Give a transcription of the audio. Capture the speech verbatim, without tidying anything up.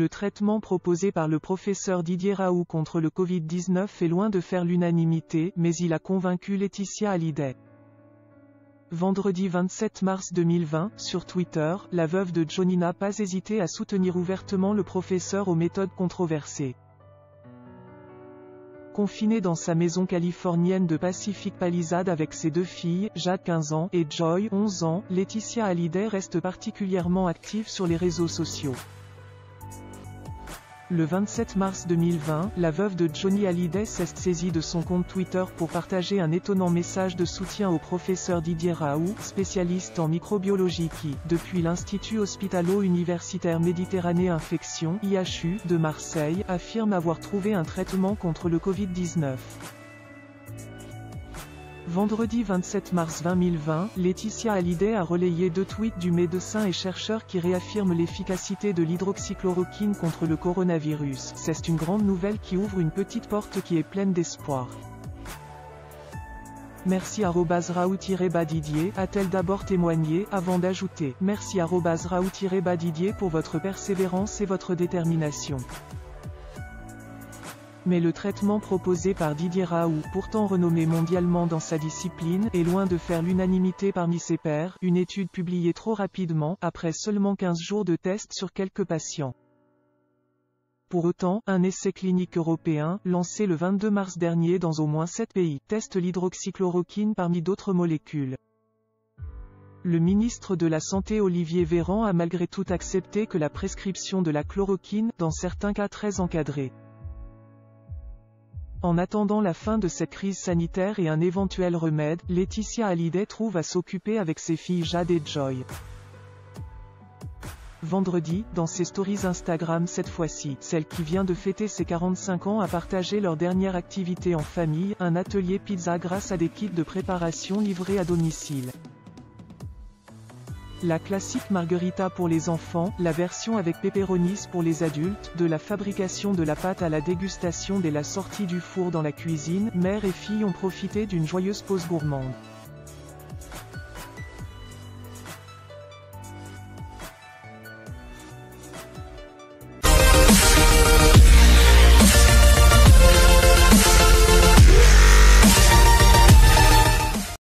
Le traitement proposé par le professeur Didier Raoult contre le Covid dix-neuf est loin de faire l'unanimité, mais il a convaincu Laeticia Hallyday. Vendredi vingt-sept mars deux mille vingt, sur Twitter, la veuve de Johnny n'a pas hésité à soutenir ouvertement le professeur aux méthodes controversées. Confiné dans sa maison californienne de Pacific Palisades avec ses deux filles, Jade quinze ans et Joy onze ans, Laeticia Hallyday reste particulièrement active sur les réseaux sociaux. Le vingt-sept mars deux mille vingt, la veuve de Johnny Hallyday s'est saisie de son compte Twitter pour partager un étonnant message de soutien au professeur Didier Raoult, spécialiste en microbiologie qui, depuis l'Institut hospitalo-universitaire Méditerranée Infection I H U de Marseille, affirme avoir trouvé un traitement contre le Covid dix-neuf. Vendredi vingt-sept mars deux mille vingt, Laeticia Hallyday a relayé deux tweets du médecin et chercheur qui réaffirment l'efficacité de l'hydroxychloroquine contre le coronavirus. C'est une grande nouvelle qui ouvre une petite porte qui est pleine d'espoir. Merci Raoult-Didier, a-t-elle d'abord témoigné, avant d'ajouter. Merci Raoult-Didier pour votre persévérance et votre détermination. Mais le traitement proposé par Didier Raoult, pourtant renommé mondialement dans sa discipline, est loin de faire l'unanimité parmi ses pairs, une étude publiée trop rapidement, après seulement quinze jours de tests sur quelques patients. Pour autant, un essai clinique européen, lancé le vingt-deux mars dernier dans au moins sept pays, teste l'hydroxychloroquine parmi d'autres molécules. Le ministre de la Santé Olivier Véran a malgré tout accepté que la prescription de la chloroquine, dans certains cas très encadrés. En attendant la fin de cette crise sanitaire et un éventuel remède, Laeticia Hallyday trouve à s'occuper avec ses filles Jade et Joy. Vendredi, dans ses stories Instagram cette fois-ci, celle qui vient de fêter ses quarante-cinq ans a partagé leur dernière activité en famille, un atelier pizza grâce à des kits de préparation livrés à domicile. La classique margarita pour les enfants, la version avec pepperonis pour les adultes, de la fabrication de la pâte à la dégustation dès la sortie du four dans la cuisine, mère et fille ont profité d'une joyeuse pause gourmande.